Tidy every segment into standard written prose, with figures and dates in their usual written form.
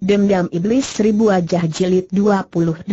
Dendam Iblis Seribu Wajah Jilid 28.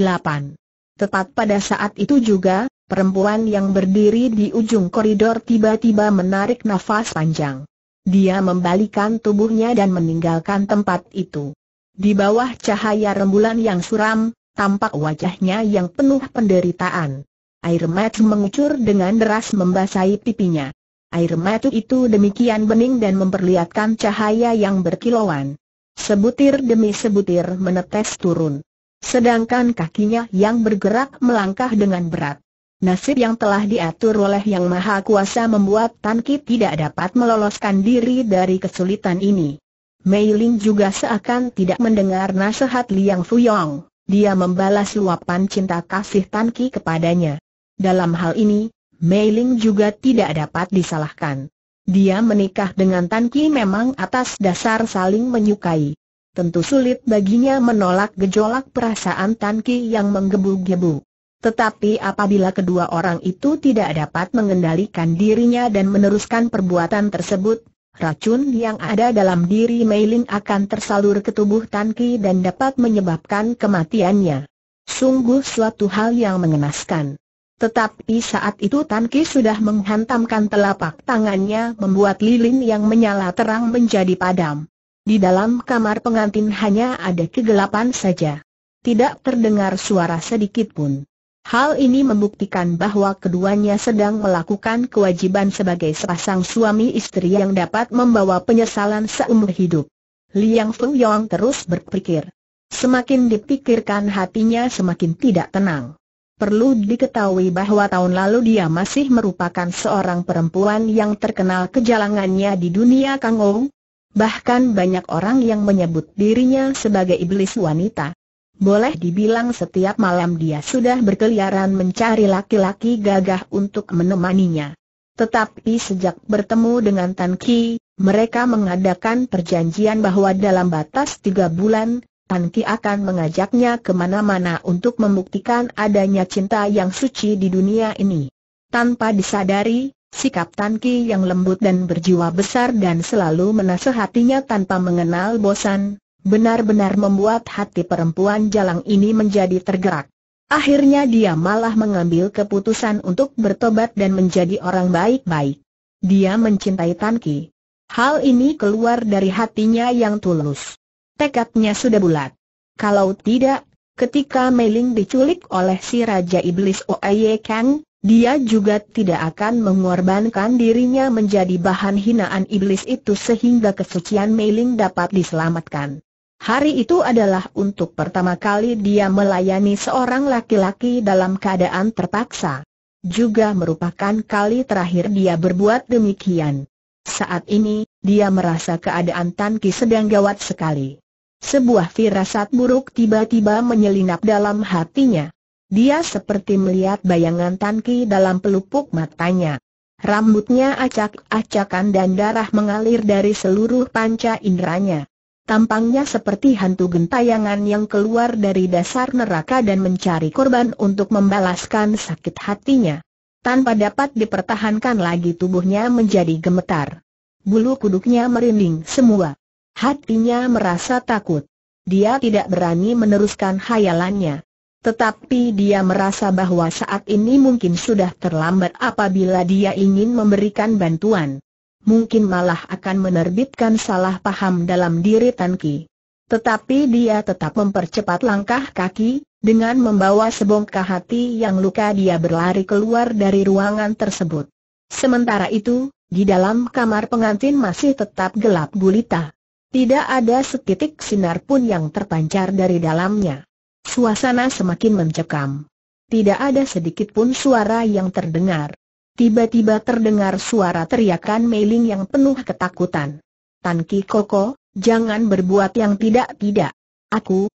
Tepat pada saat itu juga, perempuan yang berdiri di ujung koridor tiba-tiba menarik nafas panjang. Dia membalikan tubuhnya dan meninggalkan tempat itu. Di bawah cahaya rembulan yang suram, tampak wajahnya yang penuh penderitaan. Air mata mengucur dengan deras membasahi pipinya. Air mata itu demikian bening dan memperlihatkan cahaya yang berkilauan. Sebutir demi sebutir menetes turun. Sedangkan kakinya yang bergerak melangkah dengan berat. Nasib yang telah diatur oleh Yang Maha Kuasa membuat Tan Ki tidak dapat meloloskan diri dari kesulitan ini. Mei Ling juga seakan tidak mendengar nasihat Liang Fu Yong. Dia membalas luapan cinta kasih Tan Ki kepadanya. Dalam hal ini, Mei Ling juga tidak dapat disalahkan. Dia menikah dengan Tan Ki memang atas dasar saling menyukai. Tentu sulit baginya menolak gejolak perasaan Tan Ki yang menggebu-gebu. Tetapi apabila kedua orang itu tidak dapat mengendalikan dirinya dan meneruskan perbuatan tersebut, racun yang ada dalam diri Mei Ling akan tersalur ke tubuh Tan Ki dan dapat menyebabkan kematiannya. Sungguh suatu hal yang mengenaskan. Tetapi saat itu Tan Ki sudah menghantamkan telapak tangannya membuat lilin yang menyala terang menjadi padam. Di dalam kamar pengantin hanya ada kegelapan saja. Tidak terdengar suara sedikit pun. Hal ini membuktikan bahwa keduanya sedang melakukan kewajiban sebagai sepasang suami istri yang dapat membawa penyesalan seumur hidup. Liang Fu Yong terus berpikir. Semakin dipikirkan hatinya semakin tidak tenang. Perlu diketahui bahwa tahun lalu dia masih merupakan seorang perempuan yang terkenal kejalangannya di dunia Kangou. Bahkan banyak orang yang menyebut dirinya sebagai iblis wanita. Boleh dibilang setiap malam dia sudah berkeliaran mencari laki-laki gagah untuk menemaninya. Tetapi sejak bertemu dengan Tan Ki, mereka mengadakan perjanjian bahwa dalam batas 3 bulan, Tan Ki akan mengajaknya kemana-mana untuk membuktikan adanya cinta yang suci di dunia ini. Tanpa disadari, sikap Tan Ki yang lembut dan berjiwa besar dan selalu menasehatinya tanpa mengenal bosan, benar-benar membuat hati perempuan jalang ini menjadi tergerak. Akhirnya dia malah mengambil keputusan untuk bertobat dan menjadi orang baik-baik. Dia mencintai Tan Ki. Hal ini keluar dari hatinya yang tulus. Tekadnya sudah bulat. Kalau tidak, ketika Mei Ling diculik oleh si Raja Iblis Oe Ye Kang, dia juga tidak akan mengorbankan dirinya menjadi bahan hinaan iblis itu sehingga kesucian Mei Ling dapat diselamatkan. Hari itu adalah untuk pertama kali dia melayani seorang laki-laki dalam keadaan terpaksa. Juga merupakan kali terakhir dia berbuat demikian. Saat ini, dia merasa keadaan Tan Ki sedang gawat sekali. Sebuah firasat buruk tiba-tiba menyelinap dalam hatinya. Dia seperti melihat bayangan Tan Ki dalam pelupuk matanya. Rambutnya acak-acakan dan darah mengalir dari seluruh panca inderanya. Tampangnya seperti hantu gentayangan yang keluar dari dasar neraka dan mencari korban untuk membalaskan sakit hatinya. Tanpa dapat dipertahankan lagi tubuhnya menjadi gemetar. Bulu kuduknya merinding semua. Hatinya merasa takut. Dia tidak berani meneruskan khayalannya. Tetapi dia merasa bahwa saat ini mungkin sudah terlambat apabila dia ingin memberikan bantuan. Mungkin malah akan menerbitkan salah paham dalam diri Tan Ki. Tetapi dia tetap mempercepat langkah kaki, dengan membawa sebongkah hati yang luka dia berlari keluar dari ruangan tersebut. Sementara itu, di dalam kamar pengantin masih tetap gelap gulita. Tidak ada setitik sinar pun yang terpancar dari dalamnya. Suasana semakin mencekam. Tidak ada sedikit pun suara yang terdengar. Tiba-tiba terdengar suara teriakan Mei Ling yang penuh ketakutan. Tan Ki Koko, jangan berbuat yang tidak-tidak. Aku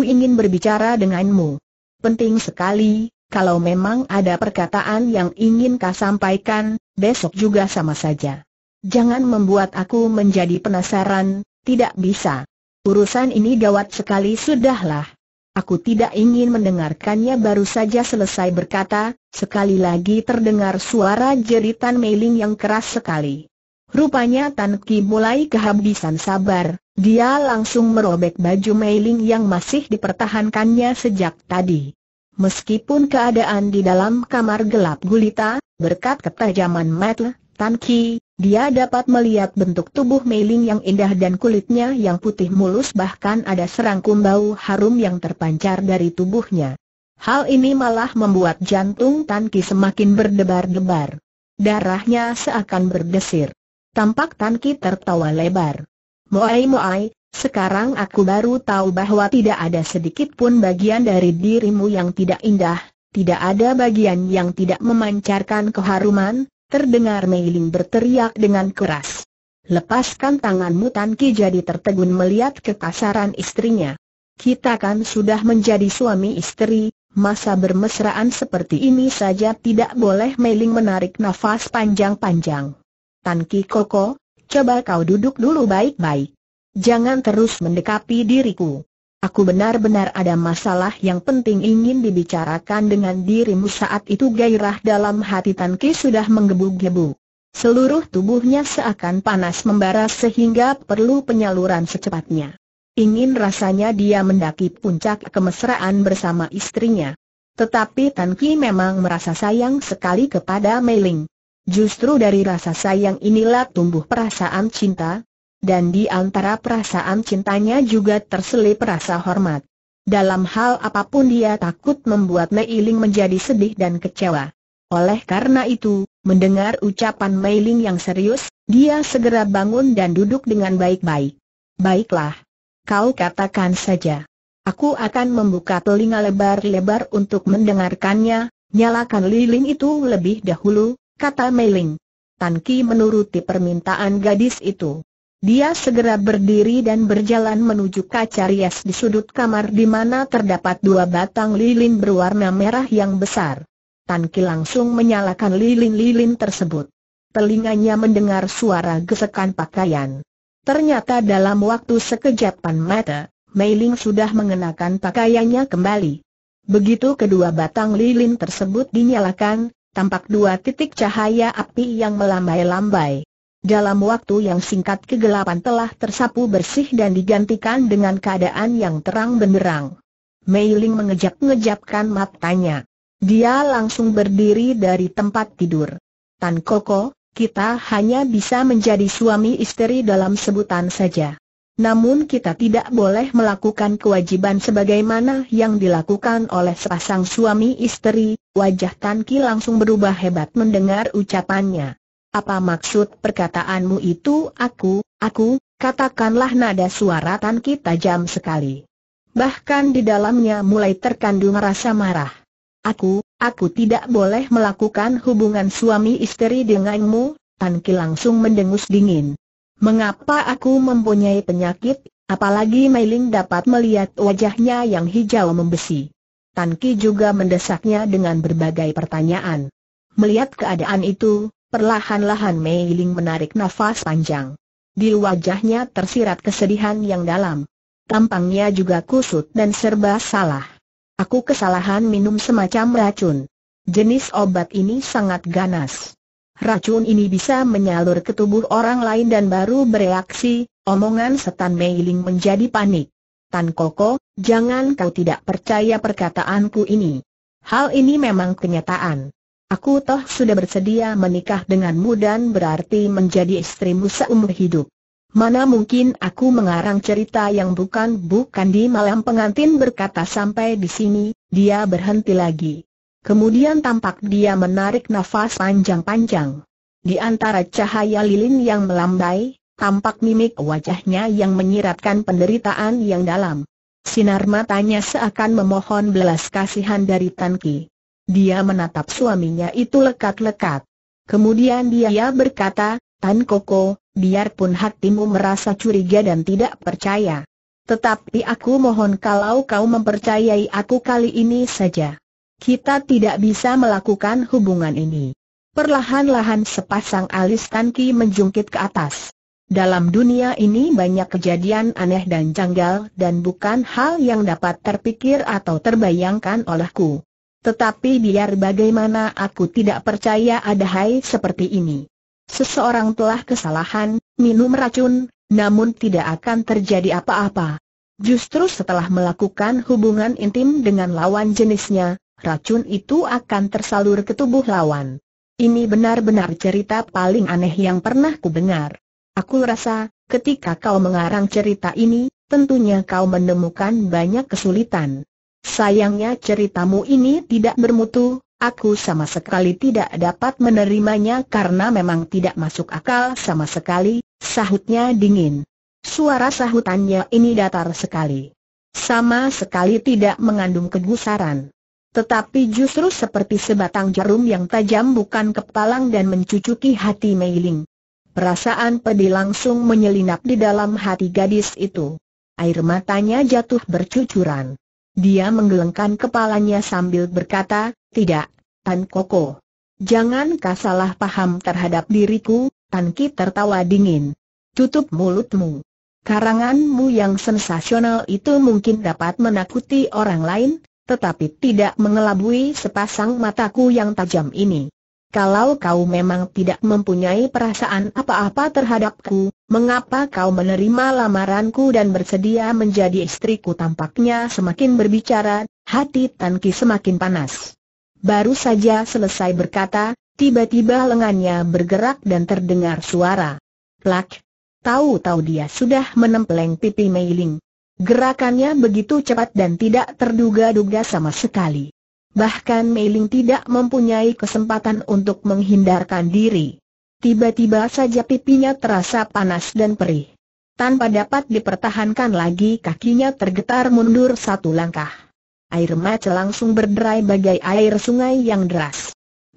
ingin berbicara denganmu. Penting sekali. Kalau memang ada perkataan yang ingin kau sampaikan, besok juga sama saja. Jangan membuat aku menjadi penasaran, tidak bisa. Urusan ini gawat sekali, sudahlah. Aku tidak ingin mendengarkannya. Baru saja selesai berkata, sekali lagi terdengar suara jeritan Mei Ling yang keras sekali. Rupanya Tan Ki mulai kehabisan sabar, dia langsung merobek baju Mei Ling yang masih dipertahankannya sejak tadi. Meskipun keadaan di dalam kamar gelap gulita, berkat ketajaman mata Tan Ki, dia dapat melihat bentuk tubuh Mei Ling yang indah dan kulitnya yang putih mulus, bahkan ada serangkum bau harum yang terpancar dari tubuhnya. Hal ini malah membuat jantung Tan Ki semakin berdebar-debar. Darahnya seakan berdesir. Tampak Tan Ki tertawa lebar. "Moai, sekarang aku baru tahu bahwa tidak ada sedikit pun bagian dari dirimu yang tidak indah, tidak ada bagian yang tidak memancarkan keharuman." Terdengar Mei Ling berteriak dengan keras. "Lepaskan tanganmu!" Tan Ki jadi tertegun melihat kekasaran istrinya. "Kita kan sudah menjadi suami istri, masa bermesraan seperti ini saja tidak boleh." Mei Ling menarik nafas panjang-panjang. "Tan Ki Koko, coba kau duduk dulu baik-baik. Jangan terus mendekapi diriku. Aku benar-benar ada masalah yang penting ingin dibicarakan dengan dirimu." Saat itu gairah dalam hati Tan Ki sudah menggebu-gebu. Seluruh tubuhnya seakan panas membara sehingga perlu penyaluran secepatnya. Ingin rasanya dia mendaki puncak kemesraan bersama istrinya. Tetapi Tan Ki memang merasa sayang sekali kepada Mei Ling. Justru dari rasa sayang inilah tumbuh perasaan cinta. Dan di antara perasaan cintanya juga terselip rasa hormat. Dalam hal apapun dia takut membuat Mei Ling menjadi sedih dan kecewa. Oleh karena itu, mendengar ucapan Mei Ling yang serius, dia segera bangun dan duduk dengan baik-baik. "Baiklah, kau katakan saja. Aku akan membuka telinga lebar-lebar untuk mendengarkannya." "Nyalakan lilin itu lebih dahulu," kata Mei Ling. Tan Ki menuruti permintaan gadis itu. Dia segera berdiri dan berjalan menuju kaca rias di sudut kamar di mana terdapat dua batang lilin berwarna merah yang besar. Tan Ki langsung menyalakan lilin-lilin tersebut. Telinganya mendengar suara gesekan pakaian. Ternyata dalam waktu sekejapan mata, Mei Ling sudah mengenakan pakaiannya kembali. Begitu kedua batang lilin tersebut dinyalakan, tampak dua titik cahaya api yang melambai-lambai. Dalam waktu yang singkat kegelapan telah tersapu bersih dan digantikan dengan keadaan yang terang benderang. Mei Ling mengejap-ngejapkan matanya. Dia langsung berdiri dari tempat tidur. "Tan Koko, kita hanya bisa menjadi suami istri dalam sebutan saja. Namun kita tidak boleh melakukan kewajiban sebagaimana yang dilakukan oleh sepasang suami istri." Wajah Tan Ki langsung berubah hebat mendengar ucapannya. "Apa maksud perkataanmu itu? Aku, katakanlah." Nada suara Tan Ki tajam sekali. Bahkan di dalamnya mulai terkandung rasa marah. Aku tidak boleh melakukan hubungan suami istri denganmu." Tan Ki langsung mendengus dingin. "Mengapa aku mempunyai penyakit?" Apalagi Mei Ling dapat melihat wajahnya yang hijau membesi. Tan Ki juga mendesaknya dengan berbagai pertanyaan. Melihat keadaan itu, perlahan-lahan Mei Ling menarik nafas panjang. Di wajahnya tersirat kesedihan yang dalam. Tampangnya juga kusut dan serba salah. "Aku kesalahan minum semacam racun. Jenis obat ini sangat ganas. Racun ini bisa menyalur ke tubuh orang lain dan baru bereaksi." Omongan setan Mei Ling menjadi panik. "Tan Koko, jangan kau tidak percaya perkataanku ini. Hal ini memang kenyataan. Aku toh sudah bersedia menikah denganmu dan berarti menjadi istrimu seumur hidup. Mana mungkin aku mengarang cerita yang bukan." Di malam pengantin berkata sampai di sini, dia berhenti lagi. Kemudian tampak dia menarik nafas panjang-panjang. Di antara cahaya lilin yang melambai, tampak mimik wajahnya yang menyiratkan penderitaan yang dalam. Sinar matanya seakan memohon belas kasihan dari Tan Ki. Dia menatap suaminya itu lekat-lekat. Kemudian dia berkata, "Tan Koko, biarpun hatimu merasa curiga dan tidak percaya, tetapi aku mohon kalau kau mempercayai aku kali ini saja. Kita tidak bisa melakukan hubungan ini." Perlahan-lahan sepasang alis Tan Ki menjungkit ke atas. Dalam dunia ini banyak kejadian aneh dan janggal dan bukan hal yang dapat terpikir atau terbayangkan olehku. Tetapi biar bagaimana aku tidak percaya ada hal seperti ini. Seseorang telah kesalahan, minum racun, namun tidak akan terjadi apa-apa. Justru setelah melakukan hubungan intim dengan lawan jenisnya, racun itu akan tersalur ke tubuh lawan. Ini benar-benar cerita paling aneh yang pernah kudengar. Aku rasa, ketika kau mengarang cerita ini, tentunya kau menemukan banyak kesulitan. Sayangnya ceritamu ini tidak bermutu, aku sama sekali tidak dapat menerimanya karena memang tidak masuk akal sama sekali, sahutnya dingin. Suara sahutannya ini datar sekali. Sama sekali tidak mengandung kegusaran. Tetapi justru seperti sebatang jarum yang tajam bukan kepalang dan mencucuki hati Mei Ling. Perasaan pedih langsung menyelinap di dalam hati gadis itu. Air matanya jatuh bercucuran. Dia menggelengkan kepalanya sambil berkata, "Tidak, Tan Koko. Jangan kau salah paham terhadap diriku." Tan Ki tertawa dingin. "Tutup mulutmu. Karanganmu yang sensasional itu mungkin dapat menakuti orang lain, tetapi tidak mengelabui sepasang mataku yang tajam ini. Kalau kau memang tidak mempunyai perasaan apa-apa terhadapku, mengapa kau menerima lamaranku dan bersedia menjadi istriku?" Tampaknya semakin berbicara, hati Tan Ki semakin panas. Baru saja selesai berkata, tiba-tiba lengannya bergerak dan terdengar suara plak. Tahu-tahu dia sudah menempeleng pipi Mei Ling. Gerakannya begitu cepat dan tidak terduga-duga sama sekali. Bahkan Mei Ling tidak mempunyai kesempatan untuk menghindarkan diri. Tiba-tiba saja pipinya terasa panas dan perih. Tanpa dapat dipertahankan lagi kakinya tergetar mundur satu langkah. Air mata langsung berderai bagai air sungai yang deras.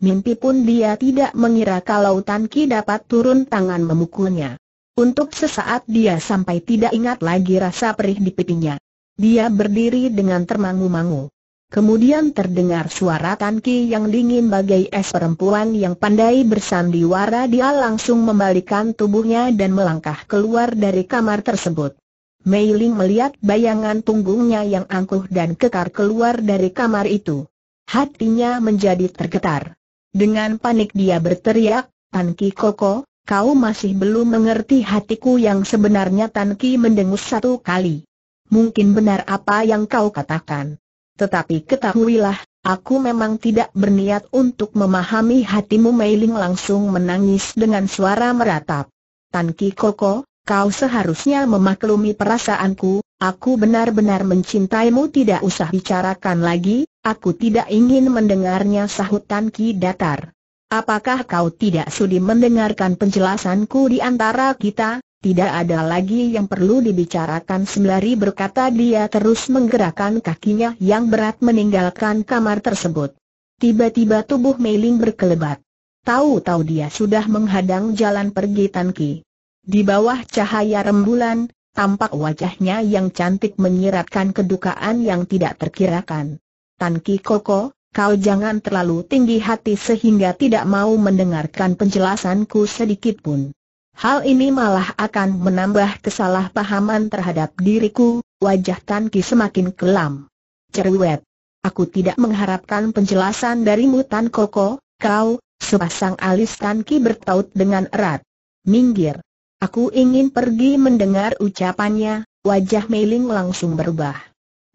Mimpi pun dia tidak mengira kalau Tan Ki dapat turun tangan memukulnya. Untuk sesaat dia sampai tidak ingat lagi rasa perih di pipinya. Dia berdiri dengan termangu-mangu. Kemudian terdengar suara Tan Ki yang dingin bagai es. Perempuan yang pandai bersandiwara dia langsung membalikkan tubuhnya dan melangkah keluar dari kamar tersebut. Mei Ling melihat bayangan punggungnya yang angkuh dan kekar keluar dari kamar itu. Hatinya menjadi tergetar. Dengan panik dia berteriak, "Tan Ki Koko, kau masih belum mengerti hatiku yang sebenarnya?" Tan Ki mendengus satu kali. "Mungkin benar apa yang kau katakan. Tetapi ketahuilah, aku memang tidak berniat untuk memahami hatimu." Mei Ling langsung menangis dengan suara meratap. "Tan Ki Koko, kau seharusnya memaklumi perasaanku, aku benar-benar mencintaimu." "Tidak usah bicarakan lagi, aku tidak ingin mendengarnya," sahut Tan Ki datar. "Apakah kau tidak sudi mendengarkan penjelasanku di antara kita? Tidak ada lagi yang perlu dibicarakan." Sembari berkata dia terus menggerakkan kakinya yang berat meninggalkan kamar tersebut. Tiba-tiba tubuh Mei Ling berkelebat. Tahu-tahu dia sudah menghadang jalan pergi Tan Ki. Di bawah cahaya rembulan, tampak wajahnya yang cantik menyiratkan kedukaan yang tidak terkirakan. "Tan Ki Koko, kau jangan terlalu tinggi hati sehingga tidak mau mendengarkan penjelasanku sedikitpun. Hal ini malah akan menambah kesalahpahaman terhadap diriku." Wajah Tan Ki semakin kelam. "Cerewet. Aku tidak mengharapkan penjelasan darimu Tan Koko." "Kau..." Sepasang alis Tan Ki bertaut dengan erat. "Minggir. Aku ingin pergi." Mendengar ucapannya, wajah Mei Ling langsung berubah.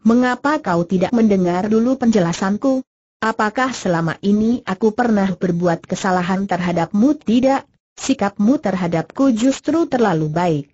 "Mengapa kau tidak mendengar dulu penjelasanku? Apakah selama ini aku pernah berbuat kesalahan terhadapmu?" "Tidak. Sikapmu terhadapku justru terlalu baik.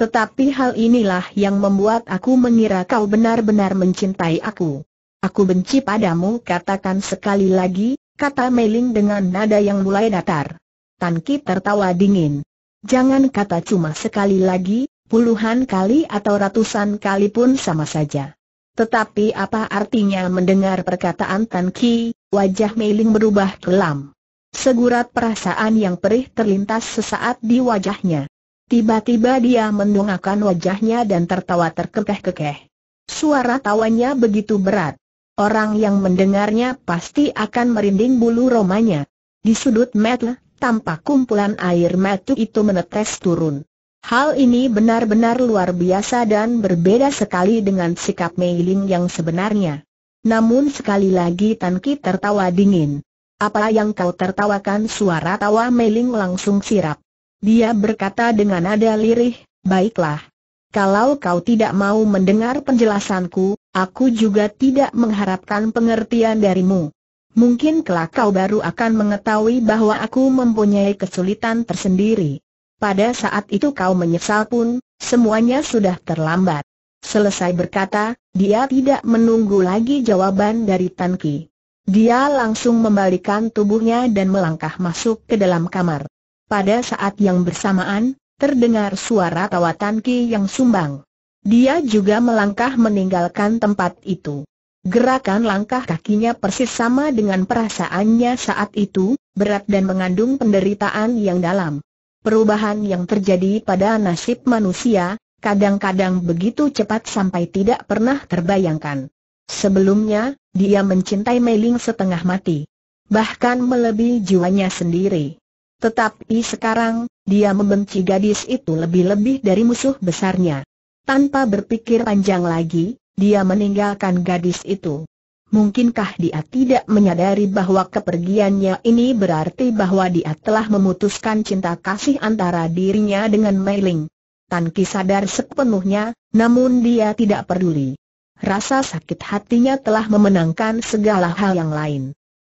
Tetapi hal inilah yang membuat aku mengira kau benar-benar mencintai aku. Aku benci padamu." "Katakan sekali lagi," kata Mei Ling dengan nada yang mulai datar. Tan Ki tertawa dingin. "Jangan kata cuma sekali lagi, puluhan kali atau ratusan kali pun sama saja. Tetapi apa artinya?" Mendengar perkataan Tan Ki, wajah Mei Ling berubah kelam. Segurat perasaan yang perih terlintas sesaat di wajahnya. Tiba-tiba dia mendongakkan wajahnya dan tertawa terkekeh-kekeh. Suara tawanya begitu berat. Orang yang mendengarnya pasti akan merinding bulu romanya. Di sudut mata, tampak kumpulan air mata itu menetes turun. Hal ini benar-benar luar biasa dan berbeda sekali dengan sikap Mei Ling yang sebenarnya. Namun sekali lagi Tan Ki tertawa dingin. Apa yang kau tertawakan? Suara tawa Mei Ling langsung sirap. Dia berkata dengan nada lirih, baiklah. Kalau kau tidak mau mendengar penjelasanku, aku juga tidak mengharapkan pengertian darimu. Mungkin kelak kau baru akan mengetahui bahwa aku mempunyai kesulitan tersendiri. Pada saat itu kau menyesal pun, semuanya sudah terlambat. Selesai berkata, dia tidak menunggu lagi jawaban dari Tan Ki. Dia langsung membalikkan tubuhnya dan melangkah masuk ke dalam kamar. Pada saat yang bersamaan, terdengar suara tawa Tan Ki yang sumbang. Dia juga melangkah meninggalkan tempat itu. Gerakan langkah kakinya persis sama dengan perasaannya saat itu, berat dan mengandung penderitaan yang dalam. Perubahan yang terjadi pada nasib manusia, kadang-kadang begitu cepat sampai tidak pernah terbayangkan. Sebelumnya, dia mencintai Mei Ling setengah mati. Bahkan melebihi jiwanya sendiri. Tetapi sekarang, dia membenci gadis itu lebih-lebih dari musuh besarnya. Tanpa berpikir panjang lagi, dia meninggalkan gadis itu. Mungkinkah dia tidak menyadari bahwa kepergiannya ini berarti bahwa dia telah memutuskan cinta kasih antara dirinya dengan Mei Ling? Tan Ki sadar sepenuhnya, namun dia tidak peduli. Rasa sakit hatinya telah memenangkan segala hal yang lain.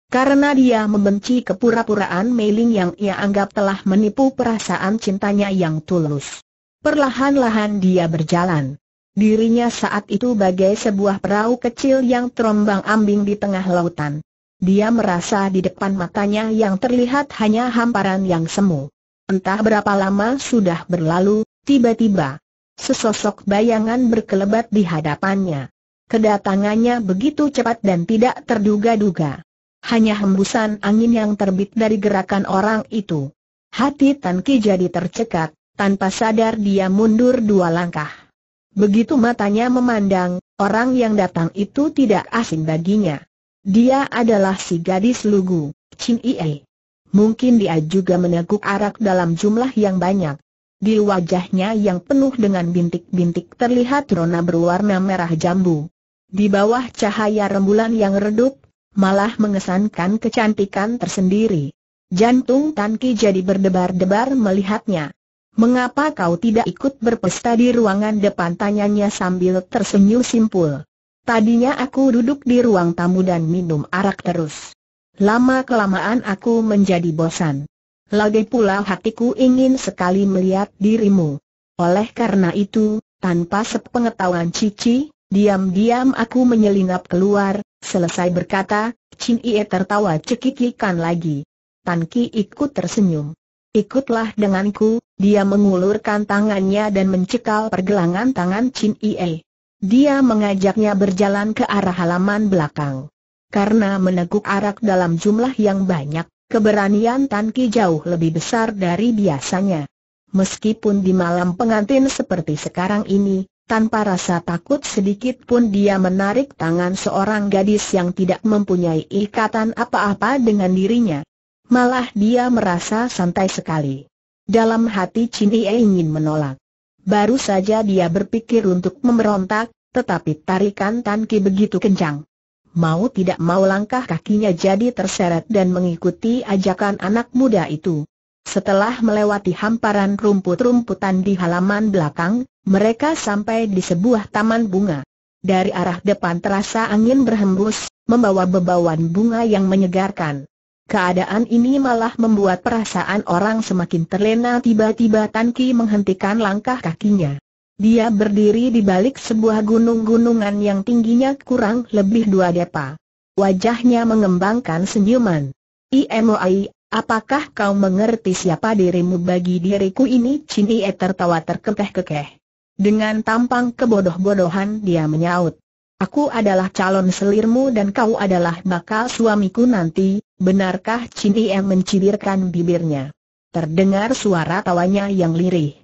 Karena dia membenci kepura-puraan Mei Ling yang ia anggap telah menipu perasaan cintanya yang tulus. Perlahan-lahan dia berjalan. Dirinya saat itu bagai sebuah perahu kecil yang terombang-ambing di tengah lautan. Dia merasa di depan matanya yang terlihat hanya hamparan yang semu. Entah berapa lama sudah berlalu, tiba-tiba sesosok bayangan berkelebat di hadapannya. Kedatangannya begitu cepat dan tidak terduga-duga. Hanya hembusan angin yang terbit dari gerakan orang itu. Hati Tan Ki jadi tercekat, tanpa sadar dia mundur 2 langkah. Begitu matanya memandang, orang yang datang itu tidak asing baginya. Dia adalah si gadis lugu, Qin Yi'er. Mungkin dia juga meneguk arak dalam jumlah yang banyak. Di wajahnya yang penuh dengan bintik-bintik terlihat rona berwarna merah jambu. Di bawah cahaya rembulan yang redup, malah mengesankan kecantikan tersendiri. Jantung Tan Ki jadi berdebar-debar melihatnya. Mengapa kau tidak ikut berpesta di ruangan depan? Tanyanya sambil tersenyum simpul. Tadinya aku duduk di ruang tamu dan minum arak terus. Lama-kelamaan aku menjadi bosan. Lagi pula hatiku ingin sekali melihat dirimu. Oleh karena itu, tanpa sepengetahuan Cici, diam-diam aku menyelinap keluar. Selesai berkata, Qin Yi'er tertawa cekikikan lagi. Tan Ki ikut tersenyum. Ikutlah denganku. Dia mengulurkan tangannya dan mencekal pergelangan tangan Qin Yi'er. Dia mengajaknya berjalan ke arah halaman belakang. Karena meneguk arak dalam jumlah yang banyak, keberanian Tan Ki jauh lebih besar dari biasanya. Meskipun di malam pengantin seperti sekarang ini, tanpa rasa takut sedikit pun dia menarik tangan seorang gadis yang tidak mempunyai ikatan apa-apa dengan dirinya. Malah dia merasa santai sekali. Dalam hati Qin Yi'er ingin menolak. Baru saja dia berpikir untuk memberontak, tetapi tarikan Tan Ki begitu kencang. Mau tidak mau langkah kakinya jadi terseret dan mengikuti ajakan anak muda itu. Setelah melewati hamparan rumput-rumputan di halaman belakang, mereka sampai di sebuah taman bunga. Dari arah depan terasa angin berhembus, membawa bebauan bunga yang menyegarkan. Keadaan ini malah membuat perasaan orang semakin terlena. Tiba-tiba Tan Ki menghentikan langkah kakinya. Dia berdiri di balik sebuah gunung-gunungan yang tingginya kurang lebih 2 depa. Wajahnya mengembangkan senyuman. Imoi, apakah kau mengerti siapa dirimu bagi diriku ini? Qin Yi'er tertawa terkekeh-kekeh. Dengan tampang kebodoh-bodohan dia menyaut. Aku adalah calon selirmu dan kau adalah bakal suamiku nanti, benarkah? Qin Yi'er mencibirkan bibirnya. Terdengar suara tawanya yang lirih.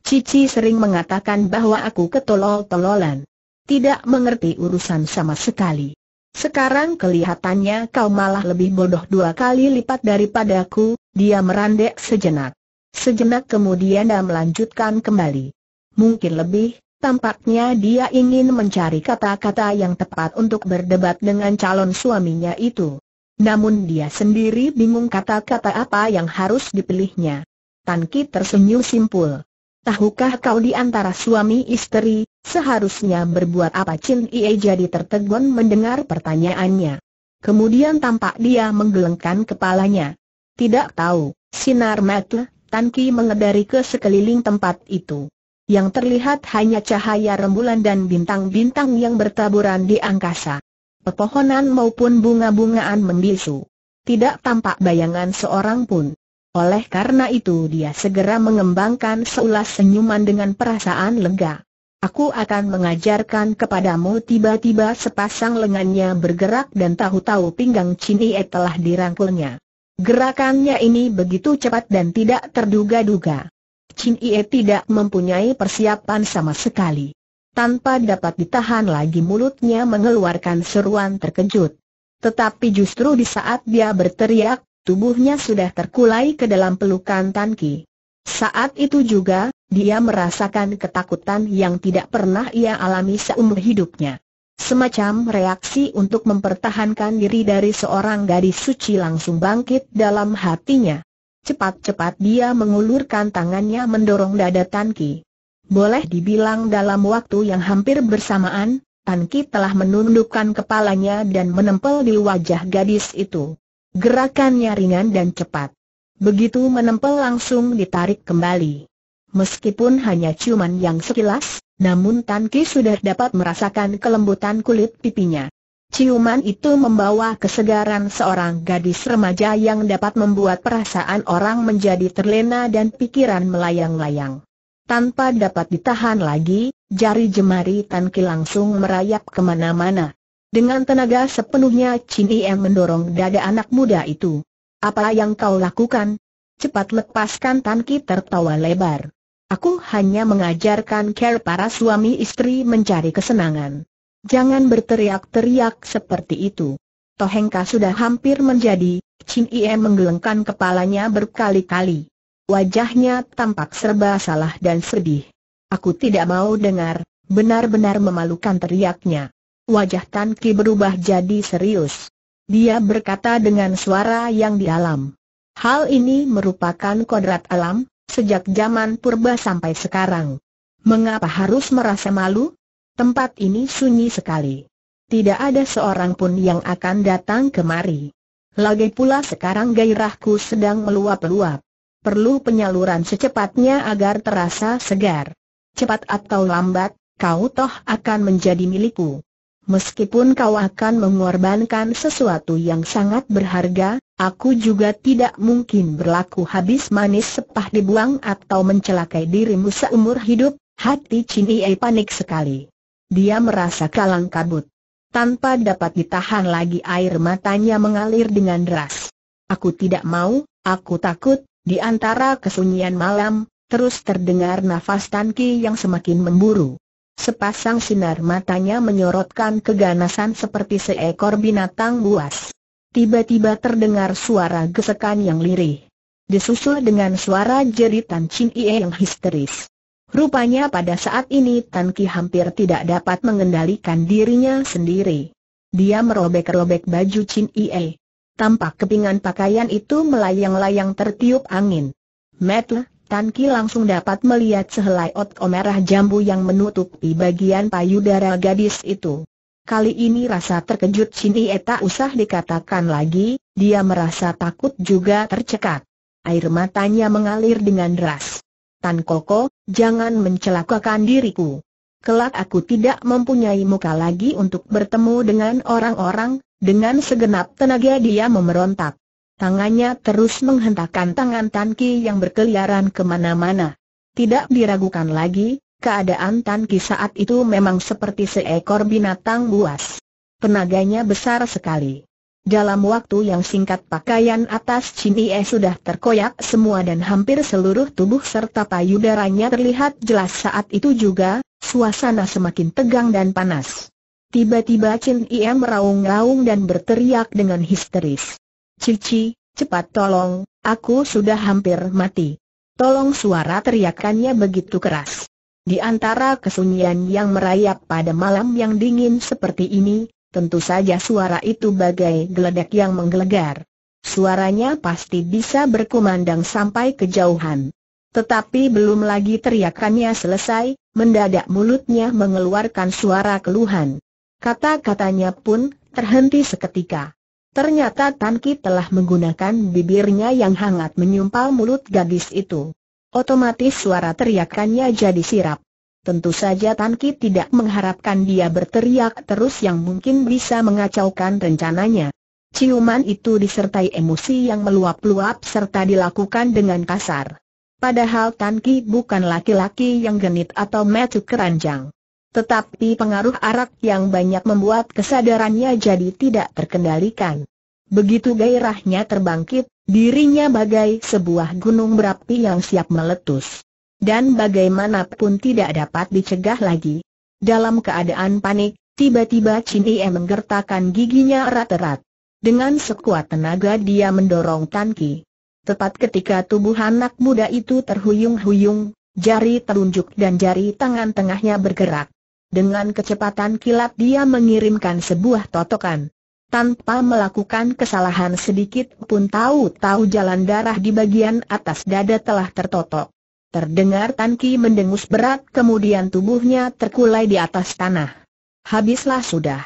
Cici sering mengatakan bahwa aku ketolol-tololan. Tidak mengerti urusan sama sekali. Sekarang kelihatannya kau malah lebih bodoh 2 kali lipat daripadaku. Dia merandek sejenak. Sejenak kemudian dia melanjutkan kembali. Mungkin lebih. Tampaknya dia ingin mencari kata-kata yang tepat untuk berdebat dengan calon suaminya itu. Namun dia sendiri bingung kata-kata apa yang harus dipilihnya. Tan Ki tersenyum simpul. Tahukah kau di antara suami istri, seharusnya berbuat apa? Qin Yi'er jadi tertegun mendengar pertanyaannya. Kemudian tampak dia menggelengkan kepalanya. Tidak tahu. Sinar mata Tan Ki mengedari ke sekeliling tempat itu. Yang terlihat hanya cahaya rembulan dan bintang-bintang yang bertaburan di angkasa. Pepohonan maupun bunga-bungaan membisu. Tidak tampak bayangan seorang pun. Oleh karena itu dia segera mengembangkan seulas senyuman dengan perasaan lega. Aku akan mengajarkan kepadamu. Tiba-tiba sepasang lengannya bergerak dan tahu-tahu pinggang Qin Yi'er telah dirangkulnya. Gerakannya ini begitu cepat dan tidak terduga-duga. Qin Yi'er tidak mempunyai persiapan sama sekali. Tanpa dapat ditahan lagi mulutnya mengeluarkan seruan terkejut. Tetapi justru di saat dia berteriak, tubuhnya sudah terkulai ke dalam pelukan Tan Ki. Saat itu juga, dia merasakan ketakutan yang tidak pernah ia alami seumur hidupnya. Semacam reaksi untuk mempertahankan diri dari seorang gadis suci langsung bangkit dalam hatinya. Cepat-cepat dia mengulurkan tangannya mendorong dada Tan Ki. Boleh dibilang dalam waktu yang hampir bersamaan, Tan Ki telah menundukkan kepalanya dan menempel di wajah gadis itu. Gerakannya ringan dan cepat. Begitu menempel langsung ditarik kembali. Meskipun hanya ciuman yang sekilas, namun Tan Ki sudah dapat merasakan kelembutan kulit pipinya. Ciuman itu membawa kesegaran seorang gadis remaja yang dapat membuat perasaan orang menjadi terlena dan pikiran melayang-layang. Tanpa dapat ditahan lagi, jari-jemari Tan Ki langsung merayap kemana-mana. Dengan tenaga sepenuhnya Qin Yi'er mendorong dada anak muda itu. Apa yang kau lakukan? Cepat lepaskan. Tan Ki tertawa lebar. Aku hanya mengajarkan cara para suami istri mencari kesenangan. Jangan berteriak-teriak seperti itu. Toh engkau sudah hampir menjadi. Qin Yi'er menggelengkan kepalanya berkali-kali. Wajahnya tampak serba salah dan sedih. Aku tidak mau dengar, benar-benar memalukan teriaknya. Wajah Tan Ki berubah jadi serius. Dia berkata dengan suara yang dalam. Hal ini merupakan kodrat alam, sejak zaman purba sampai sekarang. Mengapa harus merasa malu? Tempat ini sunyi sekali. Tidak ada seorang pun yang akan datang kemari. Lagi pula sekarang gairahku sedang meluap-luap. Perlu penyaluran secepatnya agar terasa segar. Cepat atau lambat, kau toh akan menjadi milikku. Meskipun kau akan mengorbankan sesuatu yang sangat berharga, aku juga tidak mungkin berlaku habis manis sepah dibuang atau mencelakai dirimu seumur hidup. Hati Qin Yi'er panik sekali. Dia merasa kalang kabut. Tanpa dapat ditahan lagi air matanya mengalir dengan deras. Aku tidak mau, aku takut. Di antara kesunyian malam, terus terdengar nafas Tan Ki yang semakin memburu. Sepasang sinar matanya menyorotkan keganasan seperti seekor binatang buas. Tiba-tiba terdengar suara gesekan yang lirih. Disusul dengan suara jeritan Qin Yi'er yang histeris. Rupanya pada saat ini Tan Ki hampir tidak dapat mengendalikan dirinya sendiri. Dia merobek-robek baju Qin Yi'er. Tampak kepingan pakaian itu melayang-layang tertiup angin. Mata Tan Ki langsung dapat melihat sehelai otot merah jambu yang menutupi bagian payudara gadis itu. Kali ini rasa terkejut Qin Yi'er tak usah dikatakan lagi, dia merasa takut juga tercekat. Air matanya mengalir dengan deras. Tan Koko, jangan mencelakakan diriku. Kelak aku tidak mempunyai muka lagi untuk bertemu dengan orang-orang. Dengan segenap tenaga dia memerontak. Tangannya terus menghentakkan tangan Tan Ki yang berkeliaran kemana-mana. Tidak diragukan lagi, keadaan Tan Ki saat itu memang seperti seekor binatang buas. Tenaganya besar sekali. Dalam waktu yang singkat pakaian atas Qin Yi'er sudah terkoyak semua dan hampir seluruh tubuh serta payudaranya terlihat jelas. Saat itu juga, suasana semakin tegang dan panas. Tiba-tiba Qin Yi'er meraung-raung dan berteriak dengan histeris. Cici, cepat tolong, aku sudah hampir mati. Tolong. Suara teriakannya begitu keras. Di antara kesunyian yang merayap pada malam yang dingin seperti ini, Tentu saja suara itu bagai geledek yang menggelegar. Suaranya pasti bisa berkumandang sampai kejauhan. Tetapi belum lagi teriakannya selesai, mendadak mulutnya mengeluarkan suara keluhan. Kata-katanya pun terhenti seketika. Ternyata Tan Ki telah menggunakan bibirnya yang hangat menyumpal mulut gadis itu. Otomatis suara teriakannya jadi sirap. Tentu saja Tan Ki tidak mengharapkan dia berteriak terus yang mungkin bisa mengacaukan rencananya. Ciuman itu disertai emosi yang meluap-luap serta dilakukan dengan kasar. Padahal Tan Ki bukan laki-laki yang genit atau matu keranjang. Tetapi pengaruh arak yang banyak membuat kesadarannya jadi tidak terkendalikan. Begitu gairahnya terbangkit, dirinya bagai sebuah gunung berapi yang siap meletus. Dan bagaimanapun tidak dapat dicegah lagi. Dalam keadaan panik, tiba-tiba Qin Yi'er menggertakkan giginya erat-erat. Dengan sekuat tenaga dia mendorong Tan Ki. Tepat ketika tubuh anak muda itu terhuyung-huyung, jari telunjuk dan jari tangan tengahnya bergerak. Dengan kecepatan kilat dia mengirimkan sebuah totokan. Tanpa melakukan kesalahan sedikit pun tahu-tahu jalan darah di bagian atas dada telah tertotok. Terdengar Tan Ki mendengus berat kemudian tubuhnya terkulai di atas tanah. Habislah sudah.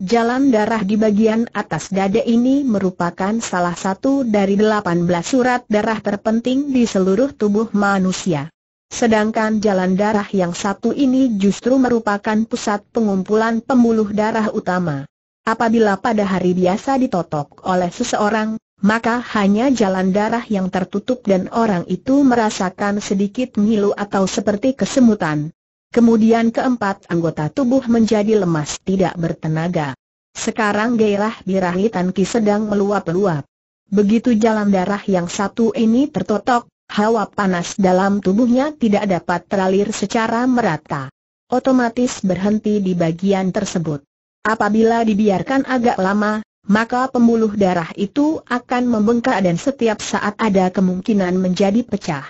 Jalan darah di bagian atas dada ini merupakan salah satu dari 18 urat darah terpenting di seluruh tubuh manusia. Sedangkan jalan darah yang satu ini justru merupakan pusat pengumpulan pembuluh darah utama. Apabila pada hari biasa ditotok oleh seseorang, maka hanya jalan darah yang tertutup dan orang itu merasakan sedikit ngilu atau seperti kesemutan. Kemudian keempat anggota tubuh menjadi lemas tidak bertenaga. Sekarang gairah birahi Tan Ki sedang meluap-luap. Begitu jalan darah yang satu ini tertotok, hawa panas dalam tubuhnya tidak dapat teralir secara merata. Otomatis berhenti di bagian tersebut. Apabila dibiarkan agak lama, maka pembuluh darah itu akan membengkak dan setiap saat ada kemungkinan menjadi pecah.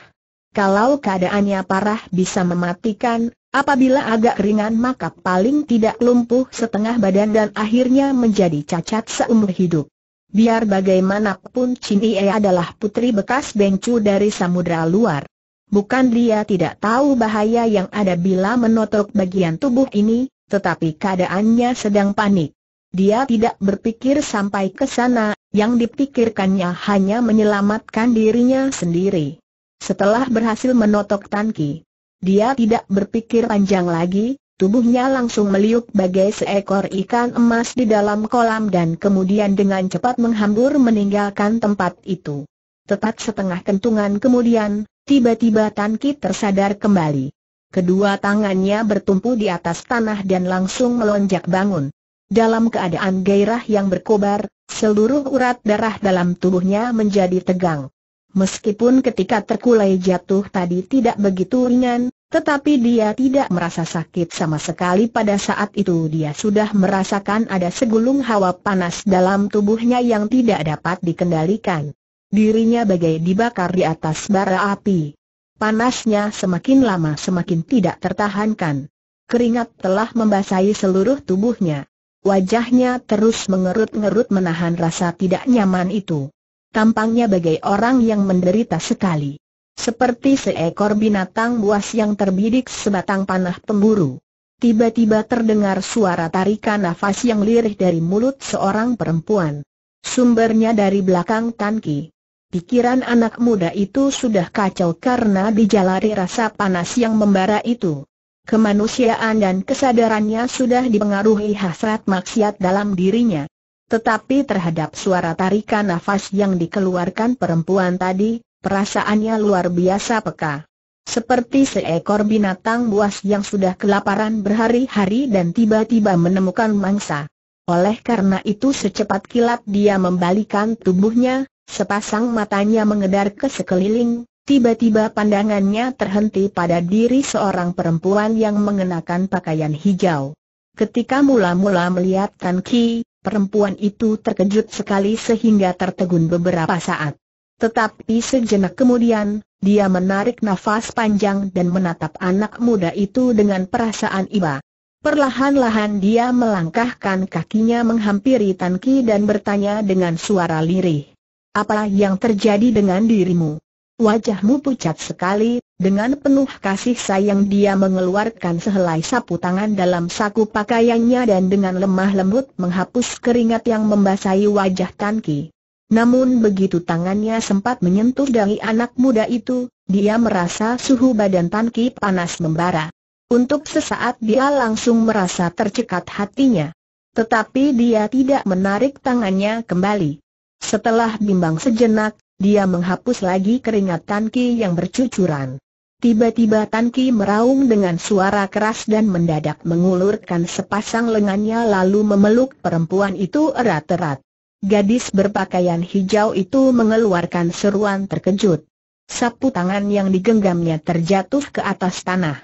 Kalau keadaannya parah bisa mematikan, apabila agak ringan maka paling tidak lumpuh setengah badan dan akhirnya menjadi cacat seumur hidup. Biar bagaimanapun Qin Yi'er adalah putri bekas bengcu dari samudera luar. Bukan dia tidak tahu bahaya yang ada bila menotok bagian tubuh ini, tetapi keadaannya sedang panik. Dia tidak berpikir sampai ke sana, yang dipikirkannya hanya menyelamatkan dirinya sendiri. Setelah berhasil menotok Tan Ki, dia tidak berpikir panjang lagi, tubuhnya langsung meliuk bagai seekor ikan emas di dalam kolam dan kemudian dengan cepat menghambur meninggalkan tempat itu. Tepat setengah kentungan kemudian, tiba-tiba Tan Ki tersadar kembali. Kedua tangannya bertumpu di atas tanah dan langsung melonjak bangun. Dalam keadaan gairah yang berkobar, seluruh urat darah dalam tubuhnya menjadi tegang. Meskipun ketika terkulai jatuh tadi tidak begitu ringan, tetapi dia tidak merasa sakit sama sekali pada saat itu. Dia sudah merasakan ada segulung hawa panas dalam tubuhnya yang tidak dapat dikendalikan. Dirinya bagai dibakar di atas bara api. Panasnya semakin lama semakin tidak tertahankan. Keringat telah membasahi seluruh tubuhnya. Wajahnya terus mengerut-ngerut menahan rasa tidak nyaman itu. Tampangnya bagai orang yang menderita sekali. Seperti seekor binatang buas yang terbidik sebatang panah pemburu. Tiba-tiba terdengar suara tarikan nafas yang lirih dari mulut seorang perempuan. Sumbernya dari belakang Tan Ki. Pikiran anak muda itu sudah kacau karena dijalari rasa panas yang membara itu. Kemanusiaan dan kesadarannya sudah dipengaruhi hasrat maksiat dalam dirinya. Tetapi terhadap suara tarikan nafas yang dikeluarkan perempuan tadi, perasaannya luar biasa peka. Seperti seekor binatang buas yang sudah kelaparan berhari-hari dan tiba-tiba menemukan mangsa. Oleh karena itu secepat kilat dia membalikan tubuhnya, sepasang matanya mengedar ke sekeliling. Tiba-tiba pandangannya terhenti pada diri seorang perempuan yang mengenakan pakaian hijau. Ketika mula-mula melihat Tan Ki, perempuan itu terkejut sekali sehingga tertegun beberapa saat. Tetapi sejenak kemudian, dia menarik nafas panjang dan menatap anak muda itu dengan perasaan iba. Perlahan-lahan dia melangkahkan kakinya menghampiri Tan Ki dan bertanya dengan suara lirih. Apa yang terjadi dengan dirimu? Wajahmu pucat sekali, dengan penuh kasih sayang dia mengeluarkan sehelai sapu tangan dalam saku pakaiannya dan dengan lemah lembut menghapus keringat yang membasahi wajah Tan Ki. Namun begitu tangannya sempat menyentuh dahi anak muda itu, dia merasa suhu badan Tan Ki panas membara. Untuk sesaat dia langsung merasa tercekat hatinya. Tetapi dia tidak menarik tangannya kembali. Setelah bimbang sejenak, dia menghapus lagi keringat Tan Ki yang bercucuran. Tiba-tiba Tan Ki meraung dengan suara keras dan mendadak mengulurkan sepasang lengannya lalu memeluk perempuan itu erat-erat. Gadis berpakaian hijau itu mengeluarkan seruan terkejut. Sapu tangan yang digenggamnya terjatuh ke atas tanah.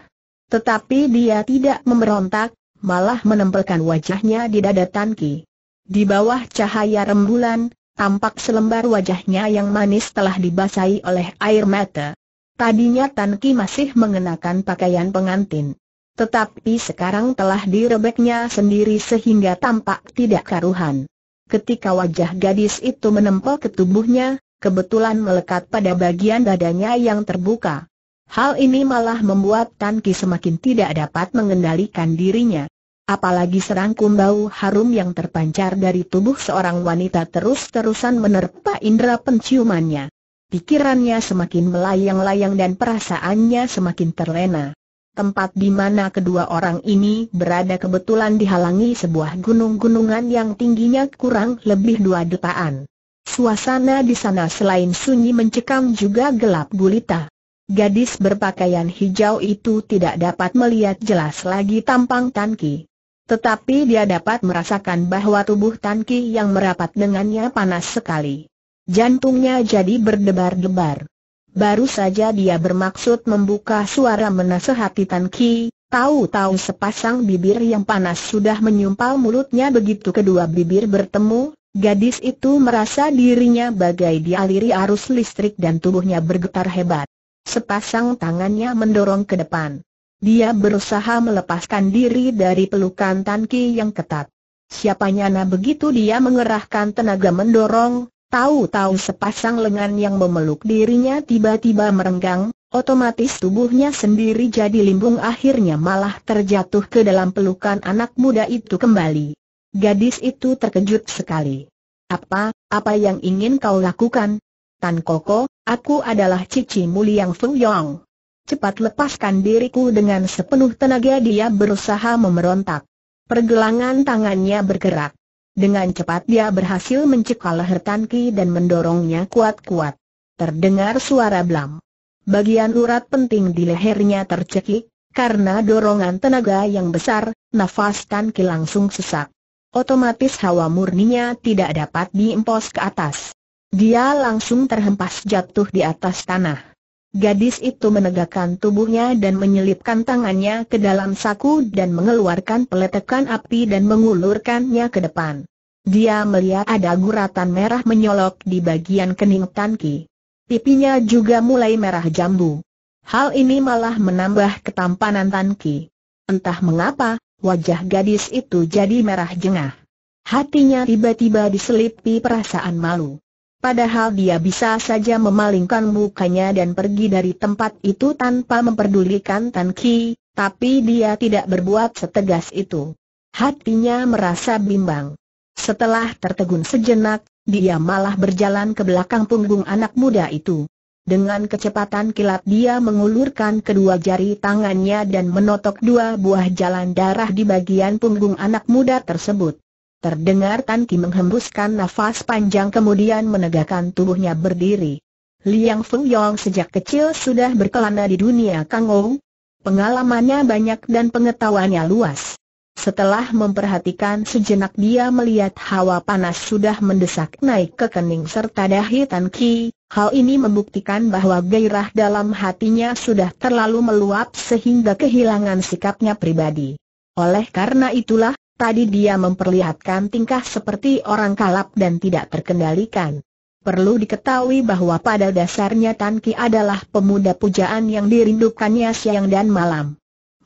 Tetapi dia tidak memberontak, malah menempelkan wajahnya di dada Tan Ki. Di bawah cahaya rembulan, tampak selembar wajahnya yang manis telah dibasahi oleh air mata. Tadinya Tan Ki masih mengenakan pakaian pengantin. Tetapi sekarang telah direbeknya sendiri sehingga tampak tidak karuhan. Ketika wajah gadis itu menempel ke tubuhnya, kebetulan melekat pada bagian dadanya yang terbuka. Hal ini malah membuat Tan Ki semakin tidak dapat mengendalikan dirinya. Apalagi serangkum bau harum yang terpancar dari tubuh seorang wanita terus-terusan menerpa indera penciumannya. Pikirannya semakin melayang-layang dan perasaannya semakin terlena. Tempat di mana kedua orang ini berada kebetulan dihalangi sebuah gunung-gunungan yang tingginya kurang lebih 2 detaan. Suasana di sana selain sunyi mencekam juga gelap gulita. Gadis berpakaian hijau itu tidak dapat melihat jelas lagi tampang Tan Ki. Tetapi dia dapat merasakan bahwa tubuh Tan Ki yang merapat dengannya panas sekali. Jantungnya jadi berdebar-debar. Baru saja dia bermaksud membuka suara menasehati Tan Ki, tahu-tahu sepasang bibir yang panas sudah menyumpal mulutnya. Begitu kedua bibir bertemu, gadis itu merasa dirinya bagai dialiri arus listrik dan tubuhnya bergetar hebat. Sepasang tangannya mendorong ke depan. Dia berusaha melepaskan diri dari pelukan Tan Ki yang ketat. Siapa nyana begitu dia mengerahkan tenaga mendorong, tahu-tahu sepasang lengan yang memeluk dirinya tiba-tiba merenggang, otomatis tubuhnya sendiri jadi limbung akhirnya malah terjatuh ke dalam pelukan anak muda itu kembali. Gadis itu terkejut sekali. Apa yang ingin kau lakukan? Tan Koko, aku adalah cicimu Liang Fu Yong. Cepat lepaskan diriku. Dengan sepenuh tenaga dia berusaha memberontak. Pergelangan tangannya bergerak. Dengan cepat dia berhasil mencekal leher Tan Ki dan mendorongnya kuat-kuat. Terdengar suara blam. Bagian urat penting di lehernya tercekik. Karena dorongan tenaga yang besar, nafas Tan Ki langsung sesak. Otomatis hawa murninya tidak dapat diempos ke atas. Dia langsung terhempas jatuh di atas tanah. Gadis itu menegakkan tubuhnya dan menyelipkan tangannya ke dalam saku dan mengeluarkan peletekan api dan mengulurkannya ke depan. Dia melihat ada guratan merah menyolok di bagian kening Tan Ki. Pipinya juga mulai merah jambu. Hal ini malah menambah ketampanan Tan Ki. Entah mengapa, wajah gadis itu jadi merah jengah. Hatinya tiba-tiba diselipi perasaan malu. Padahal dia bisa saja memalingkan mukanya dan pergi dari tempat itu tanpa memperdulikan Tan Ki, tapi dia tidak berbuat setegas itu. Hatinya merasa bimbang. Setelah tertegun sejenak, dia malah berjalan ke belakang punggung anak muda itu. Dengan kecepatan kilat dia mengulurkan kedua jari tangannya dan menotok 2 buah jalan darah di bagian punggung anak muda tersebut. Terdengar Tan Ki menghembuskan nafas panjang kemudian menegakkan tubuhnya berdiri. Liang Fu Yong sejak kecil sudah berkelana di dunia kangouw. Pengalamannya banyak dan pengetahuannya luas. Setelah memperhatikan sejenak dia melihat hawa panas sudah mendesak naik ke kening serta dahi Tan Ki. Hal ini membuktikan bahwa gairah dalam hatinya sudah terlalu meluap sehingga kehilangan sikapnya pribadi. Oleh karena itulah, tadi dia memperlihatkan tingkah seperti orang kalap dan tidak terkendalikan. Perlu diketahui bahwa pada dasarnya Tan Ki adalah pemuda pujaan yang dirindukannya siang dan malam.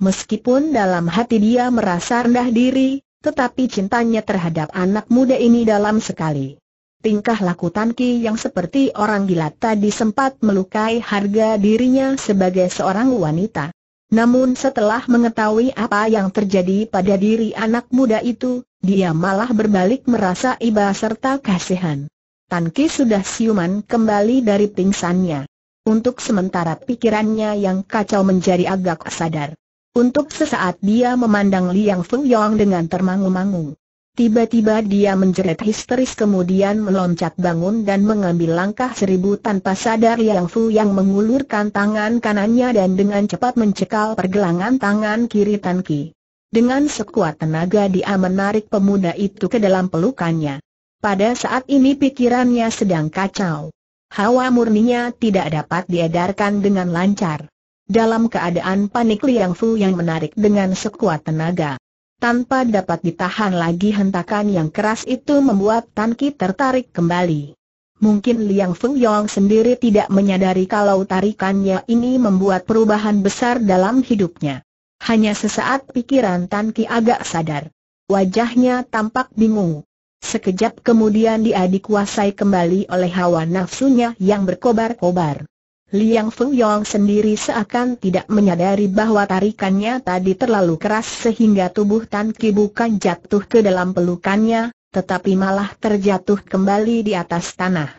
Meskipun dalam hati dia merasa rendah diri, tetapi cintanya terhadap anak muda ini dalam sekali. Tingkah laku Tan Ki yang seperti orang gila tadi sempat melukai harga dirinya sebagai seorang wanita. Namun setelah mengetahui apa yang terjadi pada diri anak muda itu, dia malah berbalik merasa iba serta kasihan. Tan Ki sudah siuman kembali dari pingsannya. Untuk sementara pikirannya yang kacau menjadi agak sadar. Untuk sesaat dia memandang Liang Fu Yong dengan termangu-mangu. Tiba-tiba dia menjerit histeris kemudian meloncat bangun dan mengambil langkah seribu tanpa sadar Liang Fu Yong mengulurkan tangan kanannya dan dengan cepat mencekal pergelangan tangan kiri Tan Ki. Dengan sekuat tenaga dia menarik pemuda itu ke dalam pelukannya. Pada saat ini pikirannya sedang kacau. Hawa murninya tidak dapat diedarkan dengan lancar. Dalam keadaan panik Liang Fu yang menarik dengan sekuat tenaga. Tanpa dapat ditahan lagi hentakan yang keras itu membuat Tan Ki tertarik kembali. Mungkin Liang Fu Yong sendiri tidak menyadari kalau tarikannya ini membuat perubahan besar dalam hidupnya. Hanya sesaat pikiran Tan Ki agak sadar. Wajahnya tampak bingung. Sekejap kemudian dia dikuasai kembali oleh hawa nafsunya yang berkobar-kobar. Liang Fu Yong sendiri seakan tidak menyadari bahwa tarikannya tadi terlalu keras sehingga tubuh Tan Ki bukan jatuh ke dalam pelukannya, tetapi malah terjatuh kembali di atas tanah.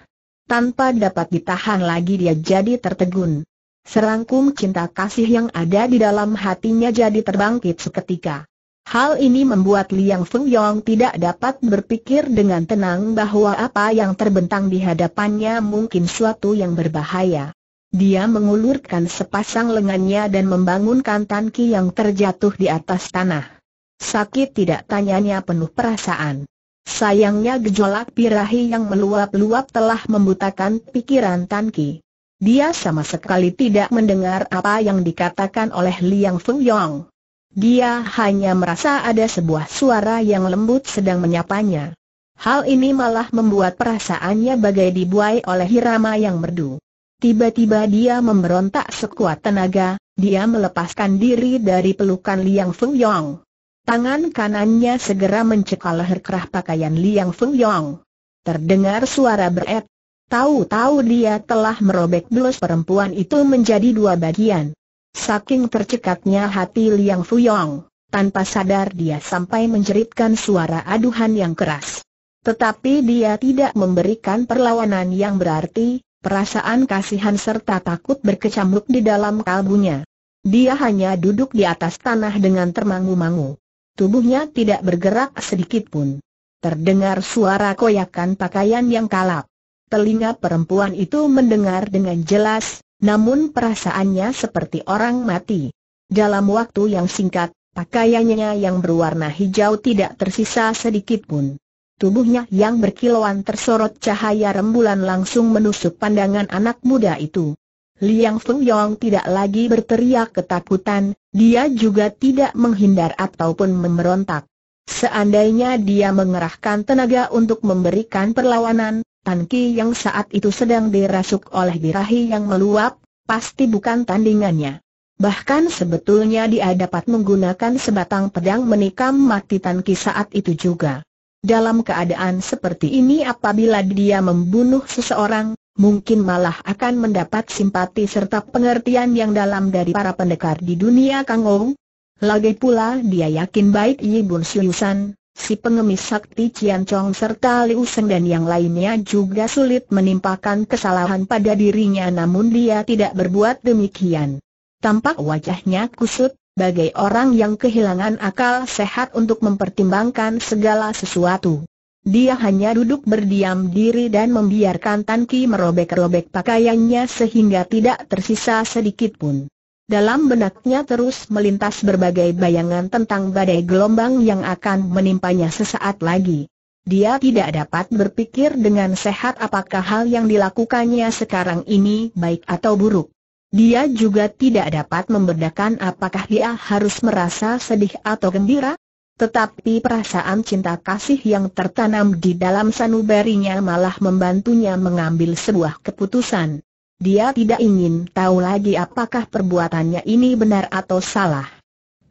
Tanpa dapat ditahan lagi dia jadi tertegun. Serangkum cinta kasih yang ada di dalam hatinya jadi terbangkit seketika. Hal ini membuat Liang Fu Yong tidak dapat berpikir dengan tenang bahwa apa yang terbentang di hadapannya mungkin suatu yang berbahaya. Dia mengulurkan sepasang lengannya dan membangunkan Tan Ki yang terjatuh di atas tanah. Sakit tidak tanyanya penuh perasaan. Sayangnya gejolak pirahi yang meluap-luap telah membutakan pikiran Tan Ki. Dia sama sekali tidak mendengar apa yang dikatakan oleh Liang Fu Yong. Dia hanya merasa ada sebuah suara yang lembut sedang menyapanya. Hal ini malah membuat perasaannya bagai dibuai oleh irama yang merdu. Tiba-tiba dia memberontak sekuat tenaga, dia melepaskan diri dari pelukan Liang Fu Yong. Tangan kanannya segera mencekal leher kerah pakaian Liang Fu Yong. Terdengar suara berat. Tahu-tahu dia telah merobek blus perempuan itu menjadi dua bagian. Saking tercekaknya hati Liang Fu Yong, tanpa sadar dia sampai menjeritkan suara aduhan yang keras. Tetapi dia tidak memberikan perlawanan yang berarti. Perasaan kasihan serta takut berkecamuk di dalam kalbunya. Dia hanya duduk di atas tanah dengan termangu-mangu. Tubuhnya tidak bergerak sedikit pun. Terdengar suara koyakan pakaian yang kalap. Telinga perempuan itu mendengar dengan jelas, namun perasaannya seperti orang mati. Dalam waktu yang singkat, pakaiannya yang berwarna hijau tidak tersisa sedikit pun. Tubuhnya yang berkilauan tersorot cahaya rembulan langsung menusuk pandangan anak muda itu. Liang Fu Yong tidak lagi berteriak ketakutan, dia juga tidak menghindar ataupun memberontak. Seandainya dia mengerahkan tenaga untuk memberikan perlawanan, Tan Ki yang saat itu sedang dirasuk oleh birahi yang meluap, pasti bukan tandingannya. Bahkan sebetulnya dia dapat menggunakan sebatang pedang menikam mati Tan Ki saat itu juga. Dalam keadaan seperti ini apabila dia membunuh seseorang, mungkin malah akan mendapat simpati serta pengertian yang dalam dari para pendekar di dunia Kangouw. Lagi pula dia yakin baik Yi Bun Siusan, si pengemis sakti Cian Chong serta Liu Seng dan yang lainnya juga sulit menimpakan kesalahan pada dirinya namun dia tidak berbuat demikian. Tampak wajahnya kusut. Bagai orang yang kehilangan akal sehat untuk mempertimbangkan segala sesuatu. Dia hanya duduk berdiam diri dan membiarkan Tan Ki merobek-robek pakaiannya sehingga tidak tersisa sedikit pun. Dalam benaknya terus melintas berbagai bayangan tentang badai gelombang yang akan menimpanya sesaat lagi. Dia tidak dapat berpikir dengan sehat apakah hal yang dilakukannya sekarang ini baik atau buruk. Dia juga tidak dapat membedakan apakah dia harus merasa sedih atau gembira. Tetapi perasaan cinta kasih yang tertanam di dalam sanubarinya malah membantunya mengambil sebuah keputusan. Dia tidak ingin tahu lagi apakah perbuatannya ini benar atau salah.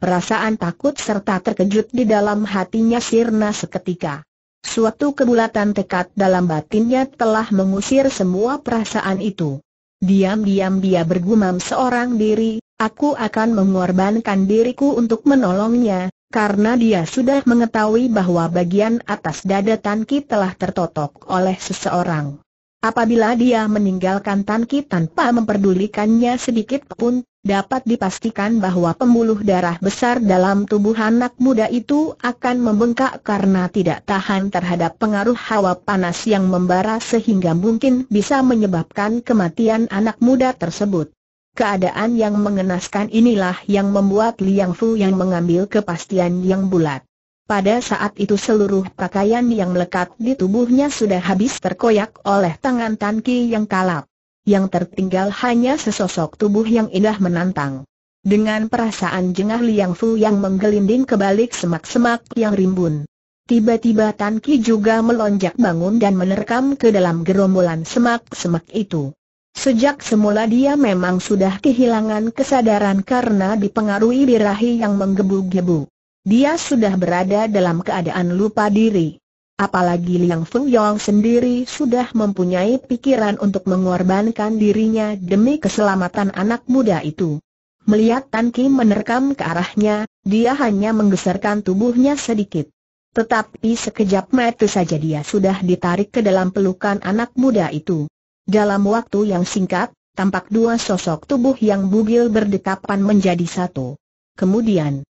perasaan takut serta terkejut di dalam hatinya sirna seketika. Suatu kebulatan tekad dalam batinnya telah mengusir semua perasaan itu. Diam-diam dia bergumam seorang diri, aku akan mengorbankan diriku untuk menolongnya, karena dia sudah mengetahui bahwa bagian atas dada Tan Ki telah tertotok oleh seseorang. Apabila dia meninggalkan Tan Ki tanpa memperdulikannya sedikit pun, dapat dipastikan bahwa pembuluh darah besar dalam tubuh anak muda itu akan membengkak karena tidak tahan terhadap pengaruh hawa panas yang membara sehingga mungkin bisa menyebabkan kematian anak muda tersebut. Keadaan yang mengenaskan inilah yang membuat Liang Fu yang mengambil kepastian yang bulat. Pada saat itu seluruh pakaian yang melekat di tubuhnya sudah habis terkoyak oleh tangan Tan Ki yang kalap. Yang tertinggal hanya sesosok tubuh yang indah menantang. Dengan perasaan jengah Liang Fu yang menggelinding ke balik semak-semak yang rimbun. Tiba-tiba Tan Ki juga melonjak bangun dan menerkam ke dalam gerombolan semak-semak itu. Sejak semula dia memang sudah kehilangan kesadaran karena dipengaruhi birahi yang menggebu-gebu. Dia sudah berada dalam keadaan lupa diri. Apalagi Liang Fu Yong sendiri sudah mempunyai pikiran untuk mengorbankan dirinya demi keselamatan anak muda itu. Melihat Tan Ki menerkam ke arahnya, dia hanya menggeserkan tubuhnya sedikit. Tetapi sekejap mata saja dia sudah ditarik ke dalam pelukan anak muda itu. Dalam waktu yang singkat, tampak dua sosok tubuh yang bugil berdekapan menjadi satu. Kemudian